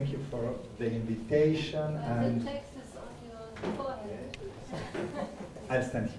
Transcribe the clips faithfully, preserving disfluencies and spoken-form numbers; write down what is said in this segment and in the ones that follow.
Thank you for the invitation. Uh, and the text is on your forehead. I'll stand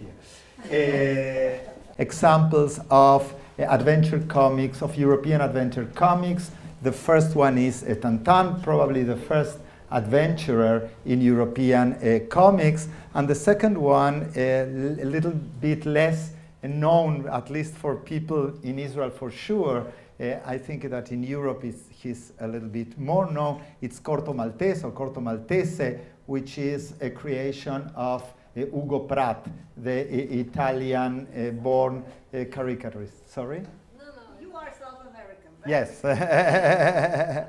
here. Uh, examples of uh, adventure comics, of European adventure comics. The first one is uh, Tantan, probably the first adventurer in European uh, comics. And the second one, uh, a little bit less known, at least for people in Israel for sure. Uh, I think that in Europe it's, he's a little bit more known. It's Corto Maltese, or Corto Maltese, which is a creation of uh, Hugo Pratt, the uh, Italian-born uh, uh, caricaturist. Sorry? No, no, you are South American. Right? Yes.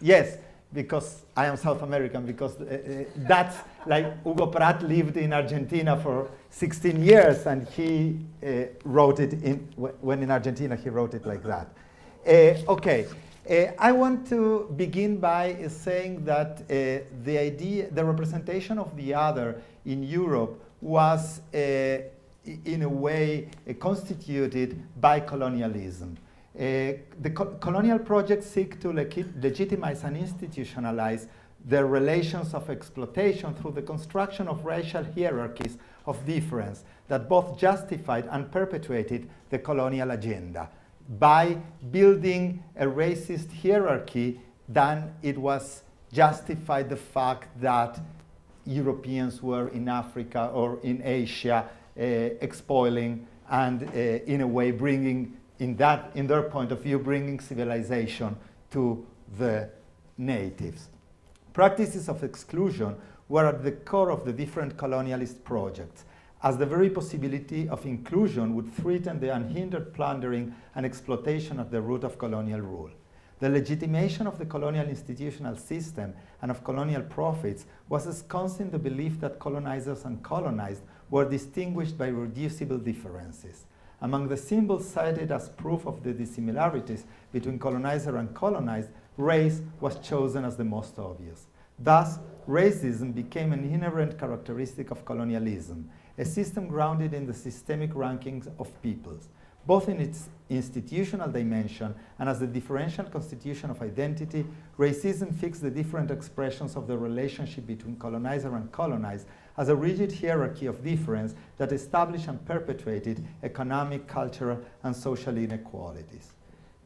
Yes, because I am South American, because uh, uh, that's like Hugo Pratt lived in Argentina for sixteen years, and he uh, wrote it in, when in Argentina he wrote it like that. Uh, okay, uh, I want to begin by uh, saying that uh, the idea, the representation of the other in Europe was uh, in a way uh, constituted by colonialism. Uh, the co colonial projects seek to le legitimize and institutionalize the relations of exploitation through the construction of racial hierarchies of difference that both justified and perpetuated the colonial agenda by building a racist hierarchy. Then it was justified the fact that Europeans were in Africa or in Asia uh, exploiting and uh, in a way bringing in that, in their point of view, bringing civilization to the natives. Practices of exclusion were at the core of the different colonialist projects, as the very possibility of inclusion would threaten the unhindered plundering and exploitation at the root of colonial rule. The legitimation of the colonial institutional system and of colonial profits was ensconced in the belief that colonizers and colonized were distinguished by reducible differences. Among the symbols cited as proof of the dissimilarities between colonizer and colonized, race was chosen as the most obvious. Thus, racism became an inherent characteristic of colonialism, a system grounded in the systemic rankings of peoples, both in its institutional dimension and as the differential constitution of identity. Racism fixed the different expressions of the relationship between colonizer and colonized as a rigid hierarchy of difference that established and perpetuated economic, cultural, and social inequalities.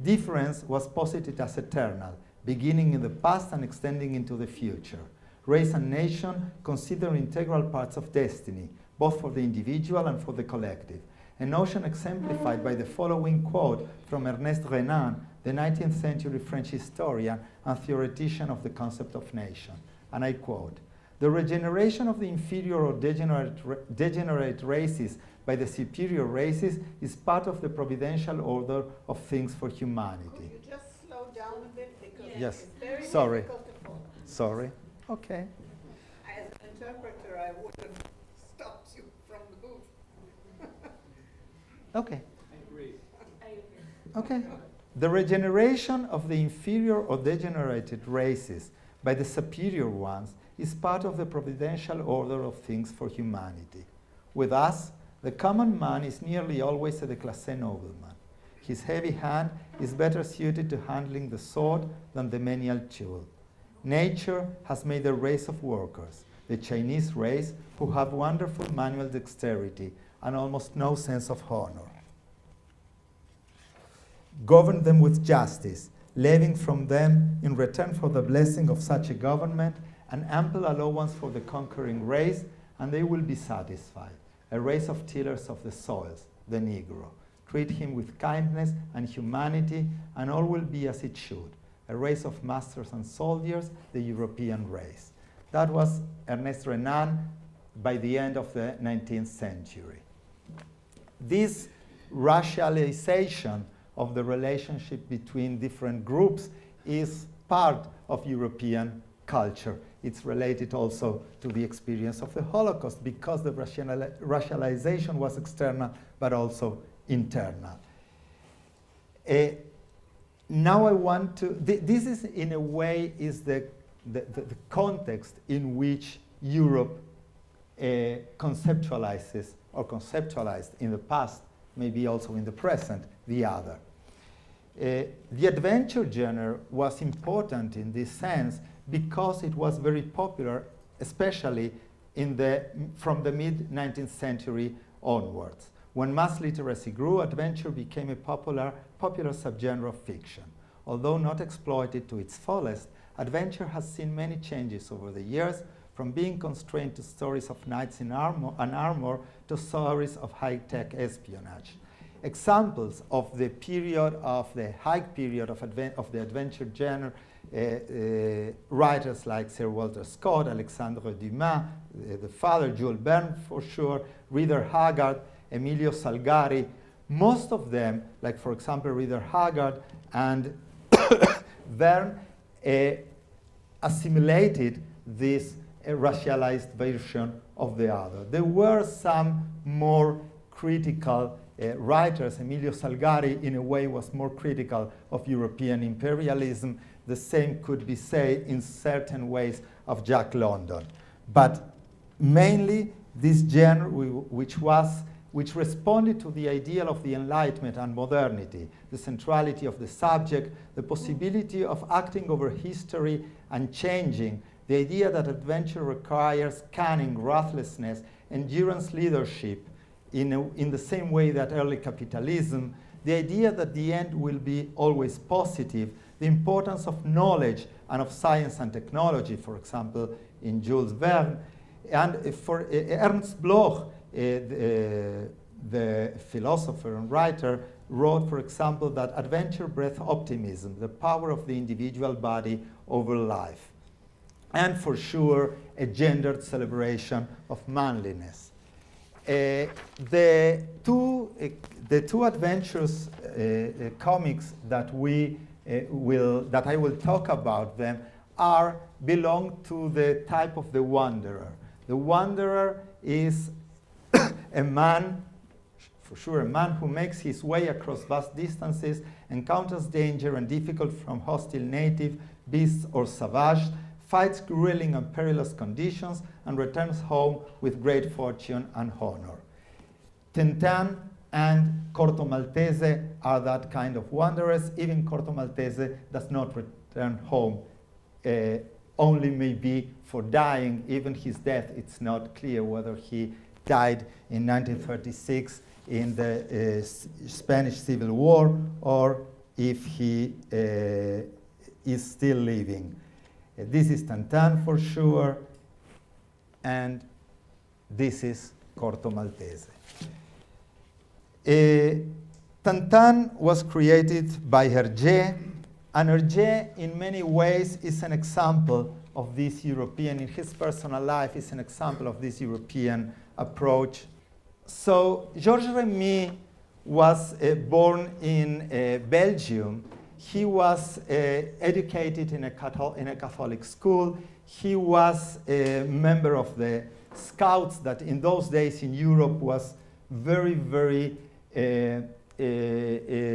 Difference was posited as eternal, beginning in the past and extending into the future. Race and nation considered integral parts of destiny, both for the individual and for the collective, a notion exemplified by the following quote from Ernest Renan, the nineteenth century French historian and theoretician of the concept of nation. And I quote, "The regeneration of the inferior or degenerate, degenerate races by the superior races is part of the providential order of things for humanity." Could you just slow down a bit? Because yes. It's very Sorry. difficult to follow. Sorry. Okay. As an interpreter, I wouldn't stop you from the booth. Okay. I agree. Okay. The regeneration of the inferior or degenerated races by the superior ones is part of the providential order of things for humanity. With us, the common man is nearly always a déclassé nobleman. His heavy hand is better suited to handling the sword than the menial tool. Nature has made a race of workers, the Chinese race, who have wonderful manual dexterity and almost no sense of honor. Govern them with justice, levying from them, in return for the blessing of such a government, an ample allowance for the conquering race, and they will be satisfied. A race of tillers of the soils, the Negro. Treat him with kindness and humanity, and all will be as it should. A race of masters and soldiers, the European race. That was Ernest Renan by the end of the nineteenth century. This racialization of the relationship between different groups is part of European culture. It's related also to the experience of the Holocaust, because the rationali- racialization was external but also internal. Uh, now I want to, th this is in a way is the, the, the, the context in which Europe uh, conceptualizes or conceptualized in the past, maybe also in the present, the other. Uh, the adventure genre was important in this sense because it was very popular, especially in the, from the mid nineteenth century onwards. When mass literacy grew, adventure became a popular, popular subgenre of fiction. Although not exploited to its fullest, adventure has seen many changes over the years, from being constrained to stories of knights in armor, and armor to stories of high-tech espionage. Examples of the period of the high period of, of the adventure genre, uh, uh, writers like Sir Walter Scott, Alexandre Dumas, uh, the father, Jules Verne for sure, Rider Haggard, Emilio Salgari. Most of them, like for example Rider Haggard and Verne, uh, assimilated this uh, racialized version of the other. There were some more critical Uh, writers. Emilio Salgari, in a way, was more critical of European imperialism. The same could be said in certain ways of Jack London. But mainly this genre, which, was, which responded to the ideal of the Enlightenment and modernity, the centrality of the subject, the possibility of acting over history and changing, the idea that adventure requires cunning, ruthlessness, endurance, leadership, In, a, in the same way that early capitalism, the idea that the end will be always positive, the importance of knowledge and of science and technology, for example, in Jules Verne. And for uh, Ernst Bloch, uh, the, uh, the philosopher and writer, wrote, for example, that adventure breeds optimism, the power of the individual body over life. And for sure, a gendered celebration of manliness. Uh, the, two, uh, the two adventures uh, uh, comics that, we, uh, will, that I will talk about them are, belong to the type of the wanderer. The wanderer is a man, for sure a man who makes his way across vast distances, encounters danger and difficulty from hostile native beasts or savage, fights grueling and perilous conditions, and returns home with great fortune and honor. Tintin and Corto Maltese are that kind of wanderers. Even Corto Maltese does not return home, uh, only maybe for dying. Even his death, it's not clear whether he died in nineteen thirty-six in the uh, Spanish Civil War or if he uh, is still living. Uh, this is Tintin for sure, and this is Corto Maltese. Uh, Tintin was created by Hergé, and Hergé in many ways is an example of this European, in his personal life is an example of this European approach. So Georges Remi was uh, born in uh, Belgium. He was uh, educated in a, Catholic, in a Catholic school. He was a member of the Scouts that in those days in Europe was very, very uh, uh, uh,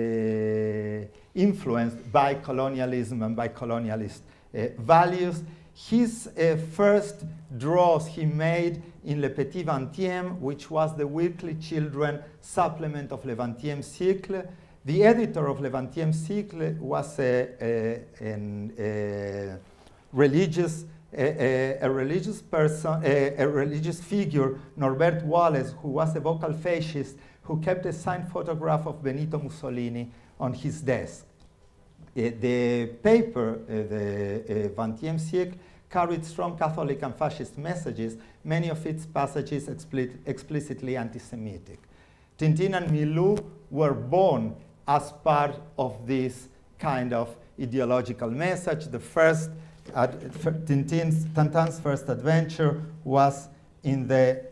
influenced by colonialism and by colonialist uh, values. His uh, first draws he made in Le Petit Ventième, which was the weekly children supplement of Le Vingtième Siècle. The editor of Le Vingtième Siècle was a, a, a, a religious, a, a, a religious person, a, a religious figure, Norbert Wallace, who was a vocal fascist, who kept a signed photograph of Benito Mussolini on his desk. Uh, the paper, uh, the uh, Vingtième Siècle, carried strong Catholic and fascist messages, many of its passages expli explicitly anti-Semitic. Tintin and Milou were born as part of this kind of ideological message. The first, Tintin's, Tintin's first adventure was in the,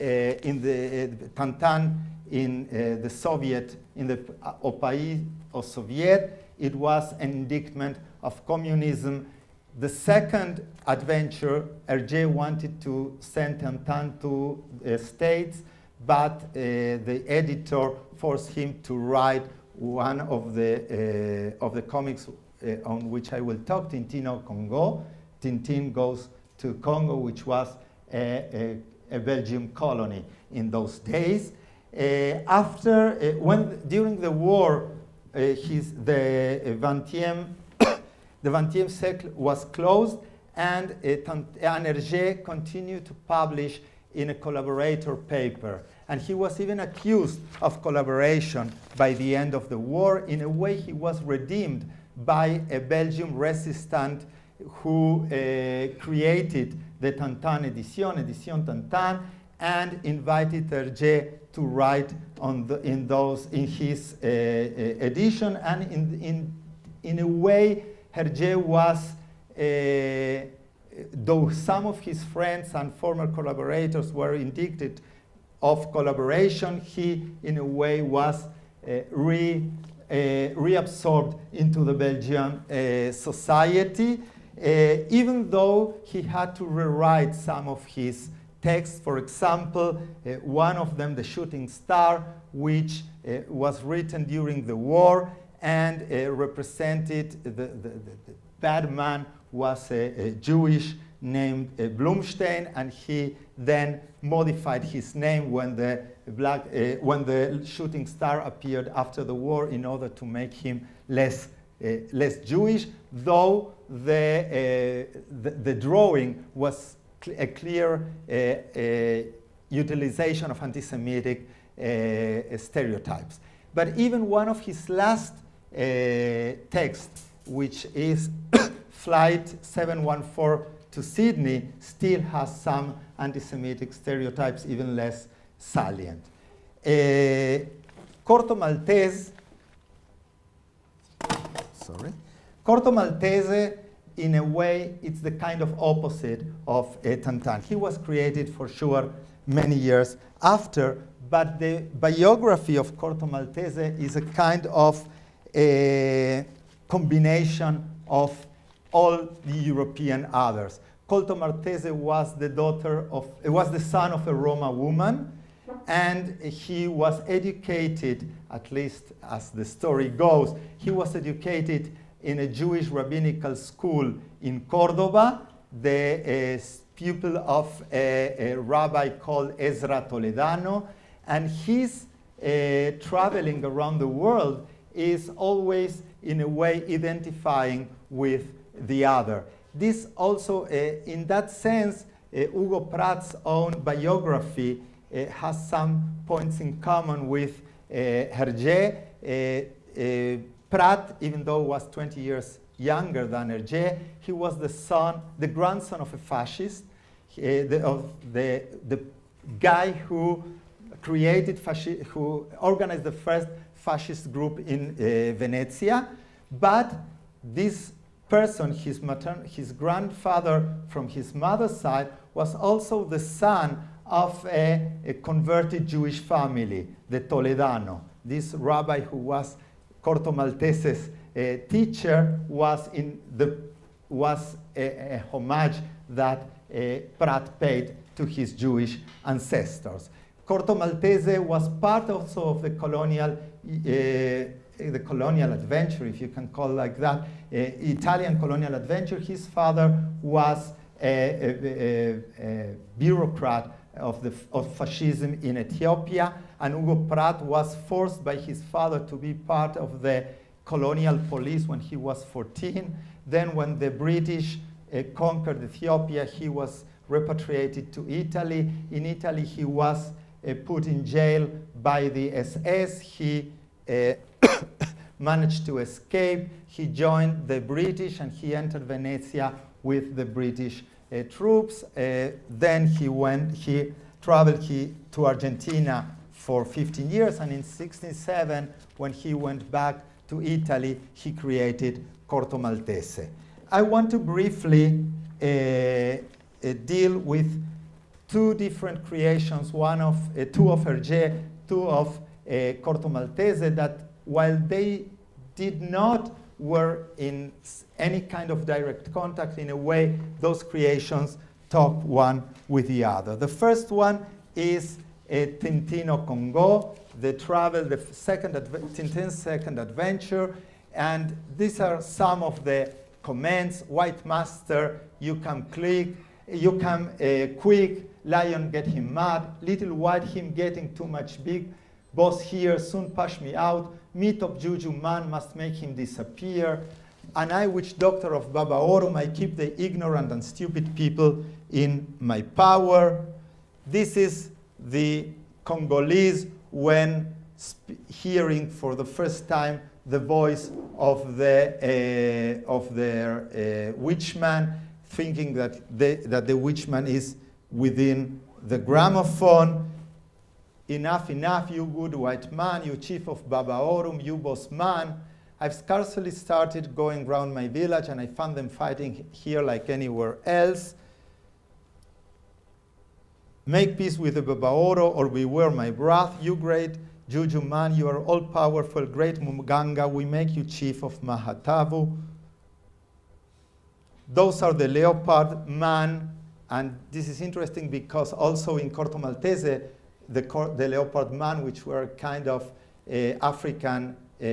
uh, in the uh, Tintin in uh, the Soviet, in the uh, au Pays des Soviets. It was an indictment of communism. The second adventure, Hergé wanted to send Tintin to the uh, States, but uh, the editor forced him to write one of the, uh, of the comics uh, on which I will talk, Tintin au Congo. Tintin goes to Congo, which was a, a, a Belgian colony in those days. Uh, after, uh, when, during the war, uh, his, the Vingtième uh, the Siècle was closed, and uh, Anerge continued to publish in a collaborator paper. And he was even accused of collaboration by the end of the war. In a way, he was redeemed by a Belgian resistant who uh, created the Tantan Edition, Edition Tantan, and invited Hergé to write on the, in, those, in his uh, uh, edition. And in, in, in a way, Hergé was, uh, though some of his friends and former collaborators were indicted of collaboration, he, in a way, was uh, re, uh, reabsorbed into the Belgian uh, society, uh, even though he had to rewrite some of his texts. For example, uh, one of them, The Shooting Star, which uh, was written during the war and uh, represented the, the, the, the bad man was a, a Jewish named uh, Blumstein, and he then modified his name when the, black, uh, when the Shooting Star appeared after the war in order to make him less, uh, less Jewish, though the, uh, the, the drawing was cl a clear uh, uh, utilization of anti-Semitic uh, uh, stereotypes. But even one of his last uh, texts, which is Flight seven one four to Sydney, still has some anti-Semitic stereotypes even less salient. Uh, Corto Maltese, sorry, Corto Maltese, in a way, it's the kind of opposite of uh, Tintin. He was created for sure many years after, but the biography of Corto Maltese is a kind of a combination of all the European others. Corto Maltese was the daughter of, was the son of a Roma woman, and he was educated, at least as the story goes, he was educated in a Jewish rabbinical school in Cordoba, the uh, pupil of a, a rabbi called Ezra Toledano, and his uh, traveling around the world is always, in a way, identifying with the other. This also, uh, in that sense, uh, Hugo Pratt's own biography uh, has some points in common with uh, Hergé. Uh, uh, Pratt, even though he was twenty years younger than Hergé, he was the son, the grandson of a fascist, uh, the, of the, the guy who created, fasci who organized the first fascist group in uh, Venezia. But this person, his, matern his grandfather from his mother's side, was also the son of a, a converted Jewish family, the Toledano. This rabbi who was Corto Maltese's uh, teacher was, in the, was a, a homage that uh, Pratt paid to his Jewish ancestors. Corto Maltese was part also of the colonial uh, the colonial adventure, if you can call it like that, uh, Italian colonial adventure. His father was a, a, a, a bureaucrat of, the, of fascism in Ethiopia, and Hugo Pratt was forced by his father to be part of the colonial police when he was fourteen. Then when the British uh, conquered Ethiopia, he was repatriated to Italy. In Italy, he was uh, put in jail by the S S. He uh, managed to escape. He joined the British and he entered Venezia with the British uh, troops. Uh, then he went, he traveled he, to Argentina for fifteen years, and in sixteen oh seven, when he went back to Italy, he created Corto Maltese. I want to briefly uh, uh, deal with two different creations, one of, uh, two of Hergé, two of uh, Corto Maltese, that while they did not were in any kind of direct contact, in a way, those creations talk one with the other. The first one is uh, Tintin au Congo, the travel, the second Tintin's second adventure, and these are some of the comments: white master, you come click, you come uh, quick, lion get him mad, little white him getting too much big, boss here soon push me out, meat of Juju man must make him disappear, and I, which doctor of Babaorum, I keep the ignorant and stupid people in my power. This is the Congolese when hearing for the first time the voice of, the, uh, of their uh, witchman, thinking that, they, that the witchman is within the gramophone. Enough, enough, you good white man, you chief of Babaorum, you boss man. I've scarcely started going round my village, and I found them fighting here like anywhere else. Make peace with the Babaoro, or beware my wrath. You great Juju man, you are all-powerful, great Muganga, we make you chief of Mahatavu. Those are the leopard man, and this is interesting because also in Corto Maltese, the, cor the leopard man, which were kind of uh, African uh,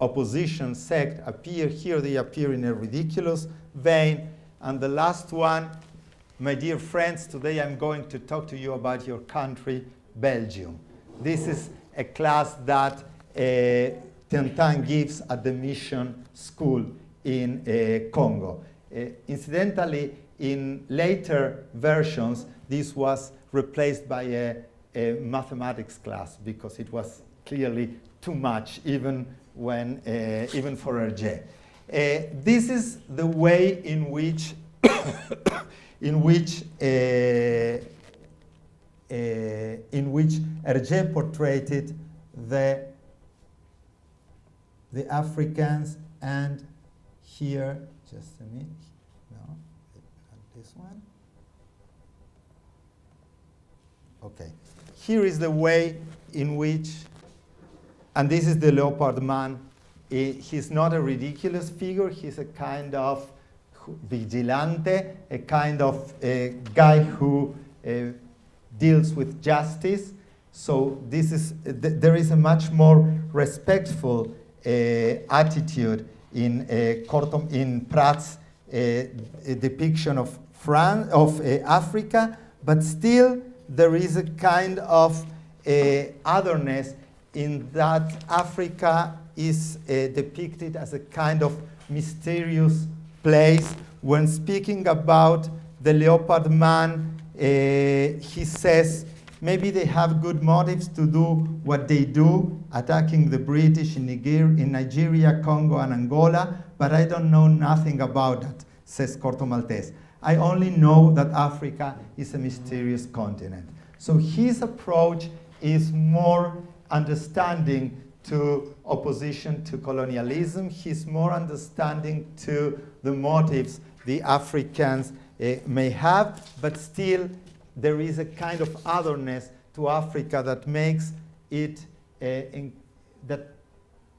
opposition sect, appear here. They appear in a ridiculous vein. And the last one, my dear friends, today I'm going to talk to you about your country, Belgium. This is a class that uh, Tintin gives at the mission school in uh, Congo. Uh, incidentally, in later versions, this was replaced by a, a mathematics class because it was clearly too much, even when uh, even for Hergé. Uh, this is the way in which in which uh, uh, in which Hergé portrayed the the Africans, and here just a minute, no, not this one. Okay, here is the way in which. And this is the leopard man. He's not a ridiculous figure. He's a kind of vigilante, a kind of a guy who uh, deals with justice. So this is, th there is a much more respectful uh, attitude in uh, Corto, in Pratt's uh, depiction of Fran of uh, Africa, but still there is a kind of uh, otherness, in that Africa is uh, depicted as a kind of mysterious place. When speaking about the leopard man, uh, he says, maybe they have good motives to do what they do, attacking the British in, Niger in Nigeria, Congo, and Angola, but I don't know nothing about that, says Corto Maltese. I only know that Africa is a mysterious continent. So his approach is more understanding to opposition to colonialism. He's more understanding to the motives the Africans uh, may have, but still there is a kind of otherness to Africa that makes it uh, in, that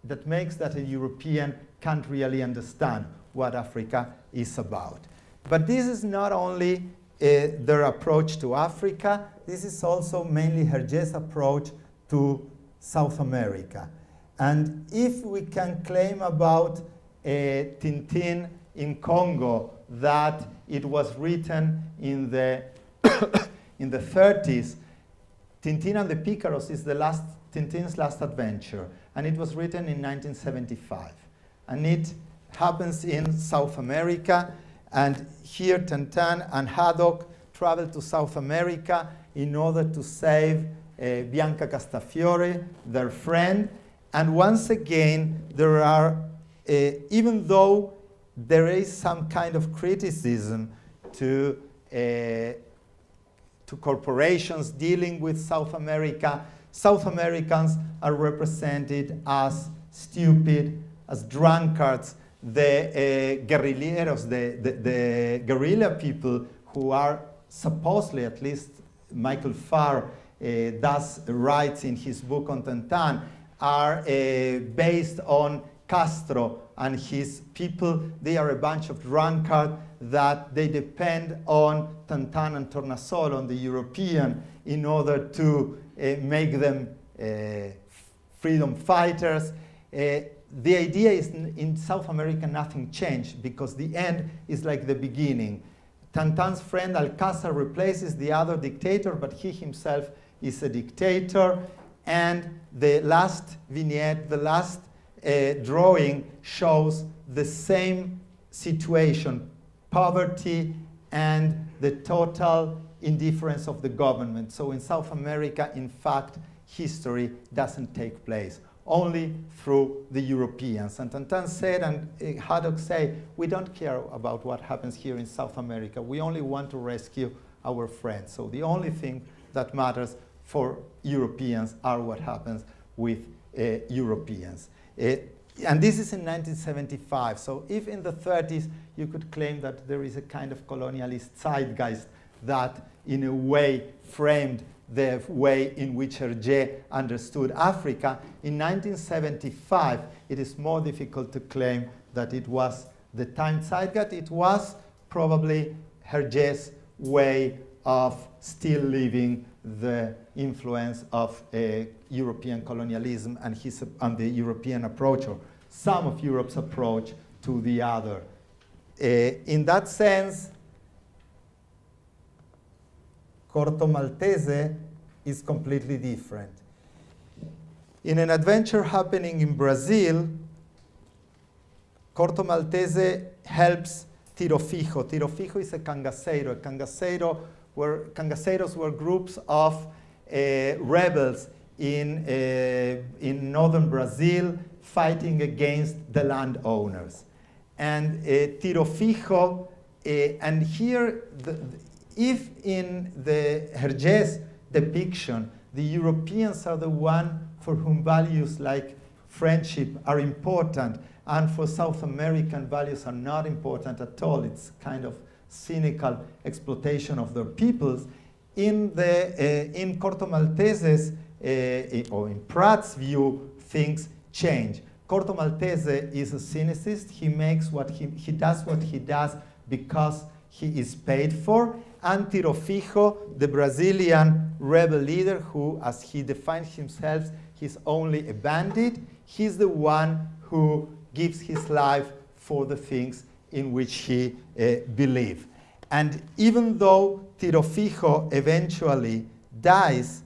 that makes that a European can't really understand what Africa is about. But this is not only uh, their approach to Africa. This is also mainly Hergé's approach to South America. And if we can claim about uh, Tintin in Congo that it was written in the, in the thirties, Tintin and the Picaros is the last, Tintin's last adventure. And it was written in nineteen seventy-five. And it happens in South America. And here Tintin and Haddock travel to South America in order to save Uh, Bianca Castafiore, their friend. And once again, there are, uh, even though there is some kind of criticism to, uh, to corporations dealing with South America, South Americans are represented as stupid, as drunkards, the uh, guerrilleros, the, the, the guerrilla people who are supposedly, at least Michael Farr Uh, thus writes in his book on Tintin, are uh, based on Castro and his people. They are a bunch of drunkards that they depend on Tintin and Tornasol, on the European, in order to uh, make them uh, freedom fighters. Uh, the idea is in South America nothing changed because the end is like the beginning. Tintin's friend Alcázar replaces the other dictator, but he himself is a dictator. and the last vignette, the last uh, drawing shows the same situation, poverty and the total indifference of the government. So in South America, in fact, history doesn't take place, only through the Europeans. And Tantan said, and uh, Haddock said, we don't care about what happens here in South America. We only want to rescue our friends. So the only thing that matters for Europeans are what happens with uh, Europeans. Uh, and this is in nineteen seventy-five. So if in the thirties you could claim that there is a kind of colonialist zeitgeist that in a way framed the way in which Hergé understood Africa, in nineteen seventy-five it is more difficult to claim that it was the time zeitgeist. It was probably Hergé's way of still living the influence of uh, European colonialism and, his, and the European approach, or some of Europe's approach to the other. Uh, in that sense, Corto Maltese is completely different. In an adventure happening in Brazil, Corto Maltese helps Tirofijo. Tirofijo is a cangaceiro. A cangaceiro were, cangaceiros were groups of uh, rebels in, uh, in northern Brazil fighting against the landowners. And uh, Tirofijo, uh, and here, the, the, if in the Hergé's depiction, the Europeans are the one for whom values like friendship are important, and for South American values are not important at all, it's kind of cynical exploitation of their peoples, in, the, uh, in Corto Maltese's, uh, or in Pratt's view, things change. Corto Maltese is a cynicist. He makes what he, he does what he does because he is paid for. And Tirofijo, the Brazilian rebel leader who, as he defines himself, he's only a bandit, he's the one who gives his life for the things in which he uh, believes. And even though Tirofijo eventually dies,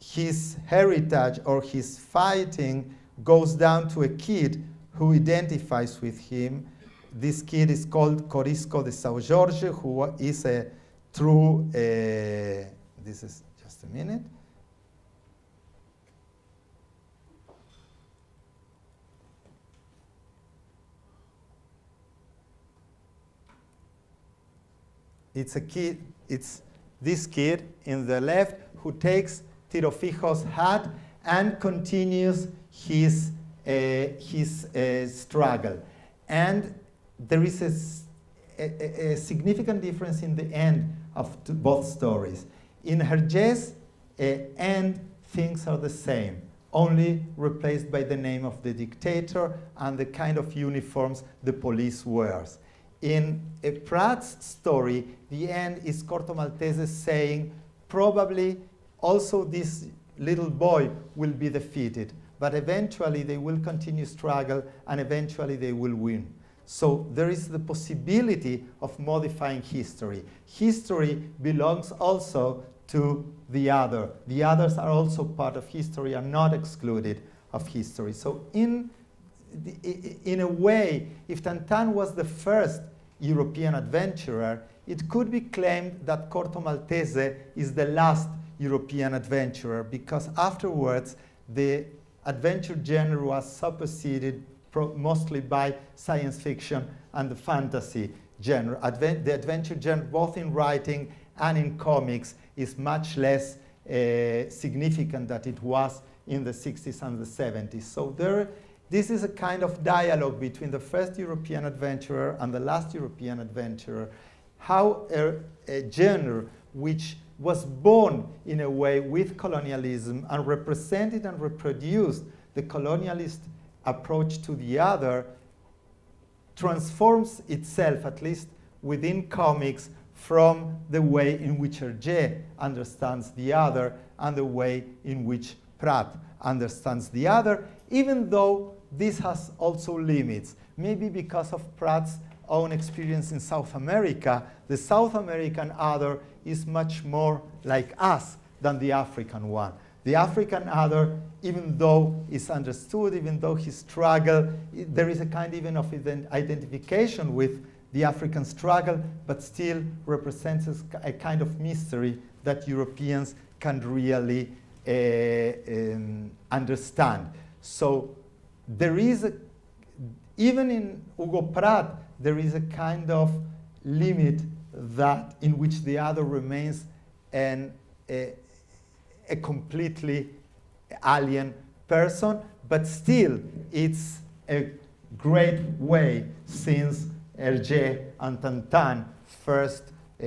his heritage or his fighting goes down to a kid who identifies with him. This kid is called Corisco de São Jorge, who is a true, uh, this is just a minute. It's a kid, it's this kid in the left who takes Tirofijo's hat and continues his, uh, his uh, struggle. And there is a, a, a significant difference in the end of both stories. In Hergé's uh, end, things are the same, only replaced by the name of the dictator and the kind of uniforms the police wears. In uh, Pratt's story, the end is Corto Maltese saying, probably also this little boy will be defeated, but eventually they will continue struggle and eventually they will win. So there is the possibility of modifying history. History belongs also to the other. The others are also part of history, are not excluded of history. So in, in a way, if Tantan was the first European adventurer, it could be claimed that Corto Maltese is the last European adventurer, because afterwards the adventure genre was superseded mostly by science fiction and the fantasy genre. Advent, the adventure genre, both in writing and in comics, is much less uh, significant than it was in the sixties and the seventies. So there, this is a kind of dialogue between the first European adventurer and the last European adventurer. How a, a genre which was born in a way with colonialism and represented and reproduced the colonialist approach to the other transforms itself, at least within comics, from the way in which Hergé understands the other and the way in which Pratt understands the other, even though this has also limits. Maybe because of Pratt's own experience in South America, the South American other is much more like us than the African one. The African other, even though it's understood, even though he struggled, it, there is a kind even of identification with the African struggle, but still represents a kind of mystery that Europeans can really uh, um, understand. So there is, a, even in Hugo Pratt, there is a kind of limit that in which the other remains an, a, a completely alien person, but still it's a great way since Hergé and Tintin first uh,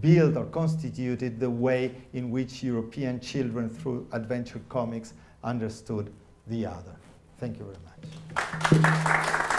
built or constituted the way in which European children through adventure comics understood the other. Thank you very much.